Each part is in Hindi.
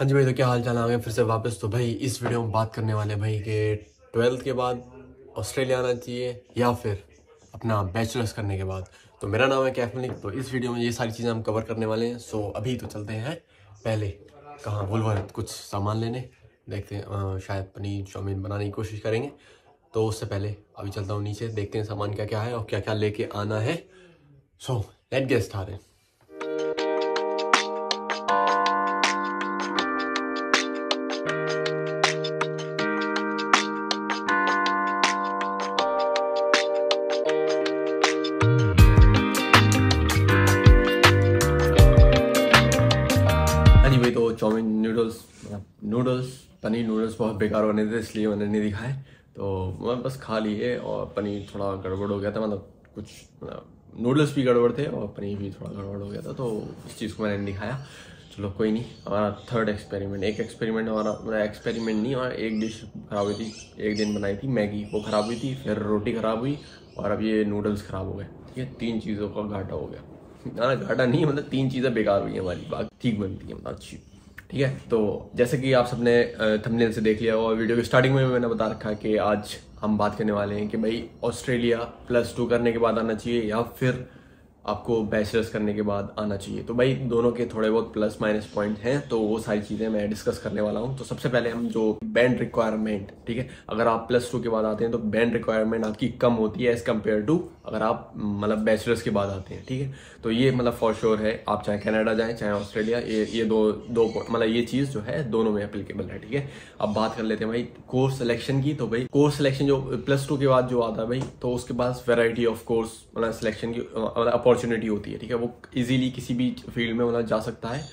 हाँ जी भाई, तो क्या हाल चाल आ गए फिर से वापस। तो भाई इस वीडियो में बात करने वाले भाई के 12th के बाद ऑस्ट्रेलिया आना चाहिए या फिर अपना बैचलर्स करने के बाद। तो मेरा नाम है कैफ मलिक। तो इस वीडियो में ये सारी चीज़ें हम कवर करने वाले हैं। सो अभी तो चलते हैं पहले कहाँ वोल्वर्थ कुछ सामान लेने, देखते हैं शायद पनीर चाउमीन बनाने की कोशिश करेंगे। तो उससे पहले अभी चलता हूँ नीचे, देखते हैं सामान क्या क्या है और क्या क्या लेके आना है। So let's get started. Chowmein noodles paneer noodles बहुत बेकार बने थे, इसलिए मैंने नहीं दिखाए। तो मैं बस खा लिए और पनीर थोड़ा गड़बड़ हो गया था, मतलब कुछ नूडल्स भी गड़बड़ थे और पनीर भी थोड़ा गड़बड़ हो गया था, तो इस चीज़ को मैंने नहीं दिखाया। चलो कोई नहीं, हमारा थर्ड एक्सपेरिमेंट, एक एक्सपेरिमेंट हमारा, मेरा एक्सपेरिमेंट नहीं और एक डिश खराब हुई थी। एक दिन बनाई थी मैगी, वो खराब हुई थी, फिर रोटी खराब हुई और अब ये नूडल्स खराब हो गए। ठीक है, तीन चीज़ों का घाटा हो गया। ना घाटा नहीं, मतलब तीन चीज़ें बेकार हुई हमारी, बात ठीक बनती है, मतलब अच्छी। ठीक है, तो जैसे कि आप सबने थंबनेल से देख लिया और वीडियो के स्टार्टिंग में मैंने बता रखा कि आज हम बात करने वाले हैं कि भाई ऑस्ट्रेलिया +2 करने के बाद आना चाहिए या फिर आपको बैचलर्स करने के बाद आना चाहिए। तो भाई दोनों के थोड़े बहुत प्लस माइनस पॉइंट हैं, तो वो सारी चीज़ें मैं डिस्कस करने वाला हूँ। तो सबसे पहले हम जो बैंड रिक्वायरमेंट, ठीक है, अगर आप +2 के बाद आते हैं तो बैंड रिक्वायरमेंट आपकी कम होती है एज़ कम्पेयर टू अगर आप मतलब बैचलर्स के बाद आते हैं। ठीक है, तो ये मतलब फॉर श्योर है, आप चाहे कनाडा जाएँ चाहे ऑस्ट्रेलिया, ये दो मतलब ये चीज़ जो है दोनों में एप्लीकेबल है। ठीक है, अब बात कर लेते हैं भाई कोर्स सिलेक्शन की। तो भाई कोर्स सिलेक्शन जो +2 के बाद जो आता है भाई, तो उसके पास वेराइटी ऑफ कोर्स मतलब सिलेक्शन की मतलब अपॉर्चुनिटी होती है। ठीक है, वो इजीली किसी भी फील्ड में मतलब जा सकता है।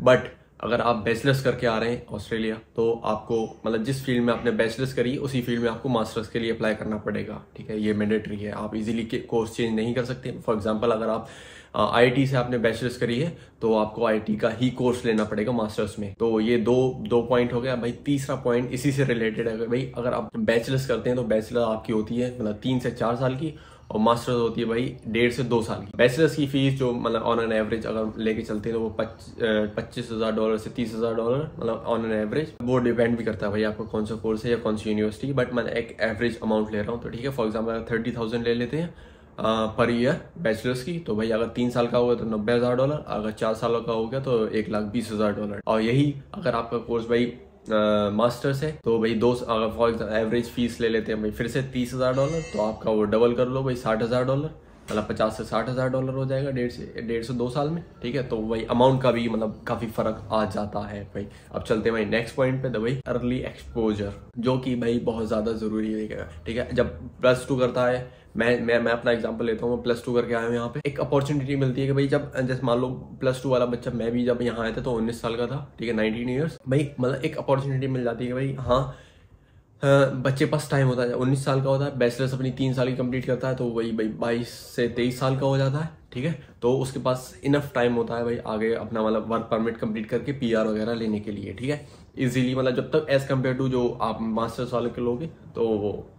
बट अगर आप बैचलर्स करके आ रहे हैं ऑस्ट्रेलिया, तो आपको मतलब जिस फील्ड में आपने बैचलर्स करी उसी फील्ड में आपको मास्टर्स के लिए अप्लाई करना पड़ेगा। ठीक है, ये मैंडेटरी है, आप इजीली कोर्स चेंज नहीं कर सकते। फॉर एग्जांपल अगर आप आईटी से आपने बैचलर्स करी है तो आपको आईटी का ही कोर्स लेना पड़ेगा मास्टर्स में। तो ये दो पॉइंट हो गया भाई। तीसरा पॉइंट इसी से रिलेटेड है भाई, अगर आप बैचलर्स करते हैं तो बैचलर आपकी होती है मतलब 3 से 4 साल की और मास्टर्स होती है भाई 1.5 से 2 साल की। बैचलर्स की फीस जो मतलब ऑन एन एवरेज अगर लेके चलते हैं तो वो $25,000 से $30,000 मतलब ऑन एन एवरेज। वो डिपेंड भी करता है भाई आपका कौन सा कोर्स है या कौन सी यूनिवर्सिटी, बट मैं एक एवरेज अमाउंट ले रहा हूँ। तो ठीक है, फॉर एग्जाम्पल 30,000 ले लेते हैं पर ईयर बैचलर्स की, तो भाई अगर 3 साल का होगा तो $90,000, अगर 4 साल का हो गया तो $1,20,000। और यही अगर आपका कोर्स भाई मास्टर्स है तो भाई अगर फॉर एग्जाम्पल एवरेज फीस ले लेते हैं भाई फिर से $30,000, तो आपका वो डबल कर लो भाई $60,000, मतलब $50,000 से $60,000 हो जाएगा 1.5 से 2 साल में। ठीक है, तो भाई अमाउंट का भी मतलब काफ़ी फर्क आ जाता है भाई। अब चलते हैं भाई नेक्स्ट पॉइंट पे, तो भाई अर्ली एक्सपोजर जो कि भाई बहुत ज़्यादा ज़रूरी है। ठीक है, जब +2 करता है, मैं अपना एग्जांपल लेता हूँ, मैं +2 करके आया हूँ यहाँ पे, एक अपॉर्चुनिटी मिलती है कि भाई जब जैसे मान लो +2 वाला बच्चा, मैं भी जब यहाँ आया था तो 19 साल का था। ठीक है, 19 ईयर्स भाई, मतलब एक अपॉर्चुनिटी मिल जाती है कि भाई हाँ बच्चे पास टाइम होता है, 19 साल का होता है, बैचलर्स अपनी 3 साल की कंप्लीट करता है तो वही भाई 22 से 23 साल का हो जाता है। ठीक है, तो उसके पास इनफ टाइम होता है भाई आगे अपना मतलब वर्क परमिट कंप्लीट करके PR वगैरह लेने के लिए। ठीक है, इजीली मतलब जब तक एज कम्पेयर टू जो आप मास्टर्स वाले के लोगे तो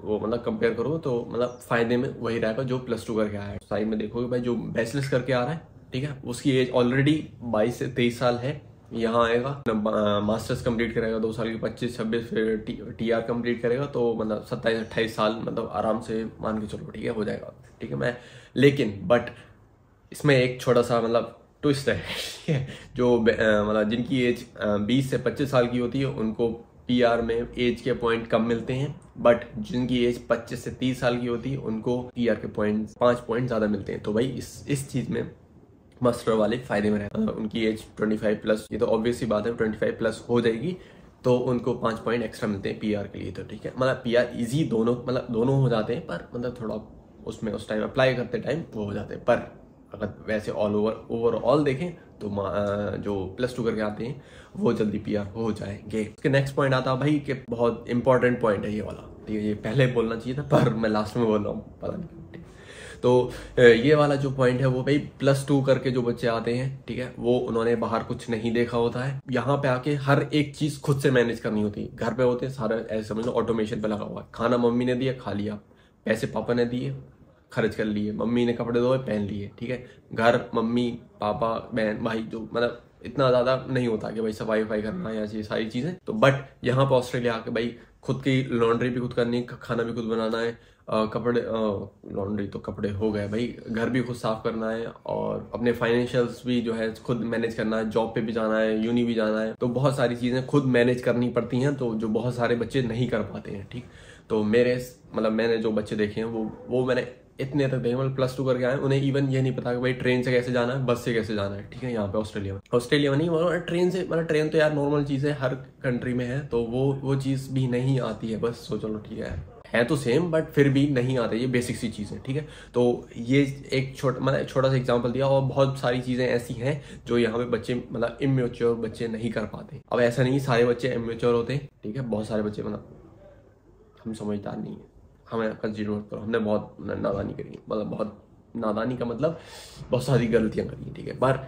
वो मतलब कंपेयर करो तो मतलब फायदे में वही रहेगा जो +2 करके आया है। साइड में देखोगे भाई जो बैचलर्स करके आ रहा है, ठीक है, उसकी एज ऑलरेडी 22 से 23 साल है, यहाँ आएगा मास्टर्स कंप्लीट करेगा 2 साल की 25-26, फिर TR कंप्लीट करेगा तो मतलब 27-28 साल मतलब आराम से मान के चलो। ठीक है, हो जाएगा। ठीक है, मैं लेकिन बट इसमें एक छोटा सा मतलब ट्विस्ट है। ठीक है, जो मतलब जिनकी एज 20 से 25 साल की होती है उनको PR में एज के पॉइंट कम मिलते हैं, बट जिनकी एज 25 से 30 साल की होती है उनको PR के पॉइंट 5 पॉइंट ज़्यादा मिलते हैं। तो भाई इस चीज़ में मास्टर वाले फायदे में रहते हैं। उनकी एज 25+, ये तो ऑब्वियस ही बात है 25+ हो जाएगी तो उनको 5 पॉइंट एक्स्ट्रा मिलते हैं PR के लिए। तो ठीक है, मतलब PR इजी दोनों मतलब दोनों हो जाते हैं, पर मतलब थोड़ा उसमें उस टाइम अप्लाई करते टाइम वो हो जाते हैं। पर अगर वैसे ओवरऑल देखें तो जो +2 करके आते हैं वो जल्दी PR हो जाएंगे। उसके नेक्स्ट पॉइंट आता है भाई कि बहुत इंपॉर्टेंट पॉइंट है ये वाला। ठीक है, ये पहले बोलना चाहिए था पर मैं लास्ट में बोल रहा हूँ, पता नहीं। तो ये वाला जो पॉइंट है वो भाई +2 करके जो बच्चे आते हैं, ठीक है, वो उन्होंने बाहर कुछ नहीं देखा होता है, यहाँ पे आके हर एक चीज़ खुद से मैनेज करनी होती है। घर पे होते हैं सारा, ऐसे समझ लो ऑटोमेशन पे लगा हुआ है। खाना मम्मी ने दिया, खा लिया, पैसे पापा ने दिए, खर्च कर लिए, मम्मी ने कपड़े धोए, पहन लिए। ठीक है, घर मम्मी पापा बहन भाई जो मतलब इतना ज्यादा नहीं होता कि भाई सफाई वफाई करना या ये सारी चीजें। तो बट यहाँ पे ऑस्ट्रेलिया आके भाई खुद की लॉन्ड्री भी खुद करनी, खाना भी खुद बनाना है, कपड़े लॉन्ड्री तो कपड़े हो गए भाई, घर भी खुद साफ करना है और अपने फाइनेंशियल्स भी जो है खुद मैनेज करना है, जॉब पे भी जाना है, यूनी भी जाना है, तो बहुत सारी चीज़ें खुद मैनेज करनी पड़ती हैं, तो जो बहुत सारे बच्चे नहीं कर पाते हैं। ठीक, तो मेरे मतलब मैंने जो बच्चे देखे हैं वो मैंने इतने तक देखे, मतलब प्लस टू करके आए, उन्हें इवन ये नहीं पता कि भाई ट्रेन से कैसे जाना है, बस से कैसे जाना है। ठीक है, यहाँ पे ऑस्ट्रेलिया में नहीं, मतलब ट्रेन से, मतलब ट्रेन तो यार नॉर्मल चीज़ है, हर कंट्री में है, तो वो चीज़ भी नहीं आती है। बस सोचो लो, ठीक है तो सेम बट फिर भी नहीं आते ये बेसिक सी चीज़ें। ठीक है, तो ये एक छोटा सा एग्जांपल दिया, और बहुत सारी चीज़ें ऐसी हैं जो यहाँ पे बच्चे मतलब इमैच्योर बच्चे नहीं कर पाते। अब ऐसा नहीं सारे बच्चे इमैच्योर होते, ठीक है, बहुत सारे बच्चे मतलब हम समझदार नहीं है, हमें कंसिडर करो, हमने बहुत नादानी करी, मतलब बहुत नादानी का मतलब बहुत सारी गलतियाँ करी। ठीक है, पर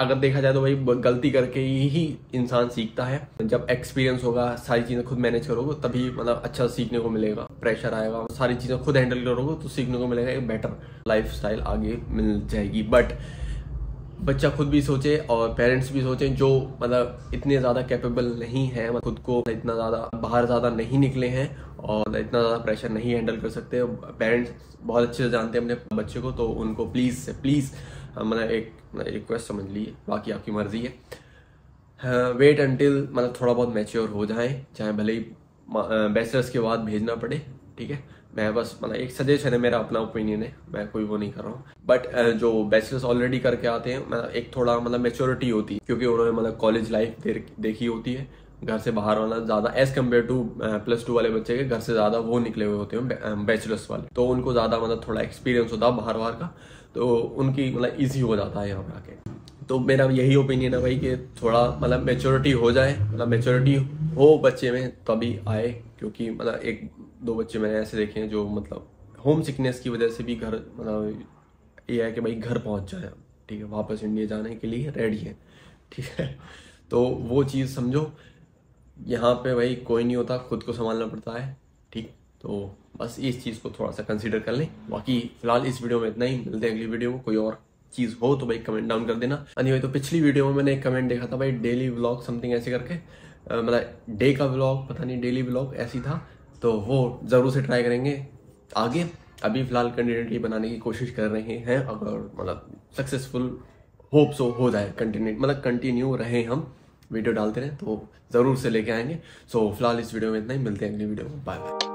अगर देखा जाए तो भाई गलती करके ही इंसान सीखता है, जब एक्सपीरियंस होगा, सारी चीज़ें खुद मैनेज करोगे तभी मतलब अच्छा सीखने को मिलेगा, प्रेशर आएगा, सारी चीज़ें खुद हैंडल करोगे तो सीखने को मिलेगा, एक बेटर लाइफस्टाइल आगे मिल जाएगी। बट बच्चा खुद भी सोचे और पेरेंट्स भी सोचें, जो मतलब इतने ज़्यादा कैपेबल नहीं है, मतलब खुद को इतना ज़्यादा बाहर ज़्यादा नहीं निकले हैं और इतना ज़्यादा प्रेशर नहीं हैंडल कर सकते। पेरेंट्स बहुत अच्छे से जानते हैं अपने बच्चे को, तो उनको प्लीज़ से प्लीज़ मतलब एक रिक्वेस्ट समझ लीजिए, बाकी आपकी मर्जी है, वेट अंटिल मतलब थोड़ा बहुत मैच्योर हो जाए, चाहे भले ही बैचलर्स के बाद भेजना पड़े। ठीक है, मैं बस मतलब एक सजेशन है, मेरा अपना ओपिनियन है, मैं कोई वो नहीं कर रहा हूँ। बट जो बैचलर्स ऑलरेडी करके आते हैं, मतलब एक थोड़ा मतलब मैच्योरिटी होती है, क्योंकि उन्होंने मतलब कॉलेज लाइफ देखी होती है, घर से बाहर वाला ज़्यादा as compare to plus two वाले बच्चे के घर से ज़्यादा वो निकले हुए होते हैं बैचलर्स वाले, तो उनको ज़्यादा मतलब थोड़ा एक्सपीरियंस होता है बाहर वाहर का, तो उनकी मतलब ईजी हो जाता है यहाँ पर आके। तो मेरा यही ओपिनियन है भाई कि थोड़ा मतलब मैच्योरिटी हो जाए, मतलब मैच्योरिटी हो बच्चे में तभी आए, क्योंकि मतलब एक दो बच्चे मैंने ऐसे देखे हैं जो मतलब होम सिकनेस की वजह से भी घर मतलब ये है कि भाई घर पहुँच जाए, ठीक है, वापस इंडिया जाने के लिए रेडी है। ठीक है, तो वो चीज़ समझो, यहाँ पे भाई कोई नहीं होता, खुद को संभालना पड़ता है। ठीक, तो बस इस चीज़ को थोड़ा सा कंसीडर कर लें। बाकी फिलहाल इस वीडियो में इतना ही, मिलते हैं अगली वीडियो में, कोई और चीज़ हो तो भाई कमेंट डाउन कर देना। anyway, तो पिछली वीडियो में मैंने एक कमेंट देखा था भाई, डेली व्लॉग समथिंग ऐसे करके, मतलब डे का व्लॉग, पता नहीं डेली व्लॉग ऐसी था, तो वो ज़रूर से ट्राई करेंगे आगे। अभी फ़िलहाल कंटिन्यूटी बनाने की कोशिश कर रहे हैं, अगर मतलब सक्सेसफुल होप्स हो जाए, कंटिन्यू रहें, हम वीडियो डालते रहें तो ज़रूर से लेके आएंगे। सो फिलहाल इस वीडियो में इतना ही, मिलते हैं अगली वीडियो में, बाय बाय।